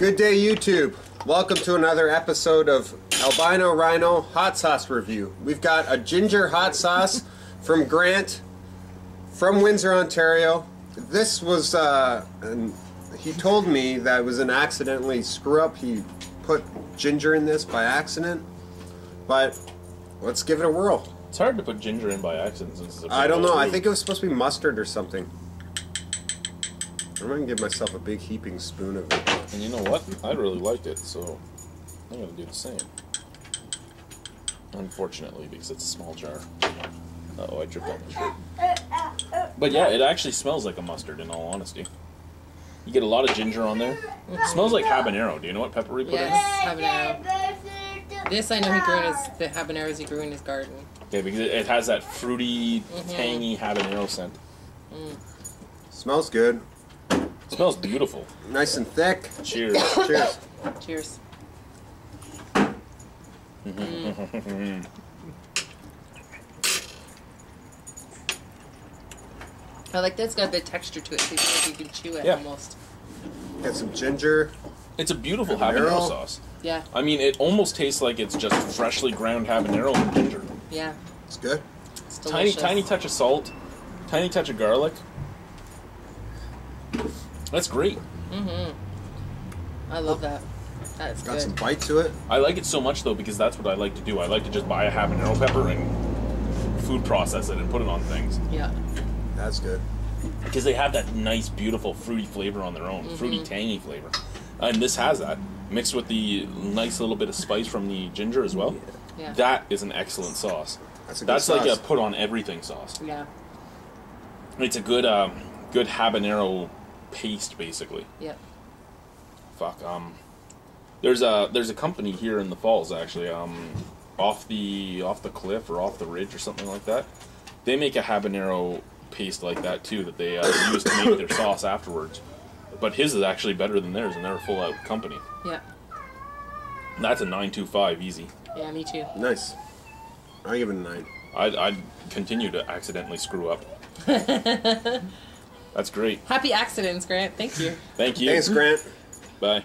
Good day, YouTube. Welcome to another episode of Albino Rhino Hot Sauce Review. We've got a ginger hot sauce from Grant from Windsor, Ontario. This was, he told me that it was an accidentally screw up. He put ginger in this by accident, but let's give it a whirl. It's hard to put ginger in by accident since it's a I don't know. Sweet. I think it was supposed to be mustard or something. I'm going to give myself a big heaping spoon of it. And you know what? I really liked it, so I'm going to do the same. Unfortunately, because it's a small jar. Uh-oh, I tripped on the shirt. But yeah, it actually smells like a mustard, in all honesty. You get a lot of ginger on there. It smells like habanero. Do you know what pepper he put in? Yes, habanero. This I know he grew in his, the habaneros he grew in his garden. Yeah, because it has that fruity, tangy habanero scent. Mm. Smells good. It smells beautiful. Nice and thick. Cheers. Cheers. Cheers. Mm. I like that it's got a bit of texture to it, so you can chew it almost. Got some ginger. It's a beautiful habanero sauce. Yeah. I mean, it almost tastes like it's just freshly ground habanero and ginger. Yeah. It's good. It's delicious. Tiny touch of salt, tiny touch of garlic. That's great. Mm-hmm. I love that. That's good. Got some bite to it. I like it so much, though, because that's what I like to do. I like to just buy a habanero pepper and food process it and put it on things. Yeah. That's good. Because they have that nice, beautiful, fruity flavor on their own. Mm-hmm. Fruity, tangy flavor. And this has that. Mixed with the nice little bit of spice from the ginger as well. Yeah. That is an excellent sauce. That's like a put-on-everything sauce. Yeah. It's a good, good habanero paste, basically. Yep. Fuck. There's a company here in the falls, actually. Off the cliff or off the ridge or something like that. They make a habanero paste like that too that they use to make their sauce afterwards. But his is actually better than theirs, and they're a full out company. Yeah. That's a 925 easy. Yeah, me too. Nice. I give it a 9. I'd continue to accidentally screw up. That's great. Happy accidents, Grant. Thank you. Thank you. Thanks, Grant. Bye.